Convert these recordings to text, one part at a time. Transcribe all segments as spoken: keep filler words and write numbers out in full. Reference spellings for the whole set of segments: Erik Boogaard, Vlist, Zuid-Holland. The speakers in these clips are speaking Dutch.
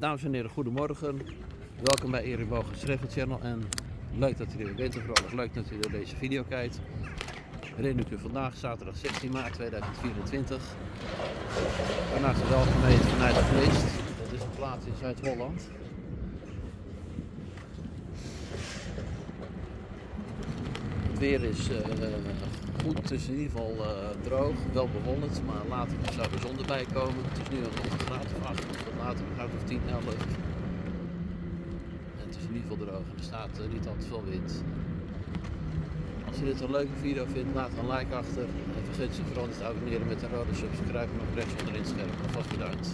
Dames en heren, goedemorgen. Welkom bij Erik Boogaard's Travel Channel en leuk dat u er weer bent en vooral leuk dat u naar deze video kijkt. Herinner ik u vandaag, zaterdag zestien maart tweeduizend vierentwintig. Daarnaast wel gemeten vanuit Vlist. Dat is een plaats in Zuid-Holland. Het weer is uh, goed, het is in ieder geval uh, droog, wel bewolkt, maar later zou de zon erbij komen. Het is nu rond een graad of acht, later een graad of tien, elf. En het is in ieder geval droog en er staat uh, niet al te veel wind. Als je dit een leuke video vindt, laat een like achter en vergeet je vooral niet te abonneren met de rode subscribe op rechts onderin het scherm. Alvast bedankt.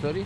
Sorry?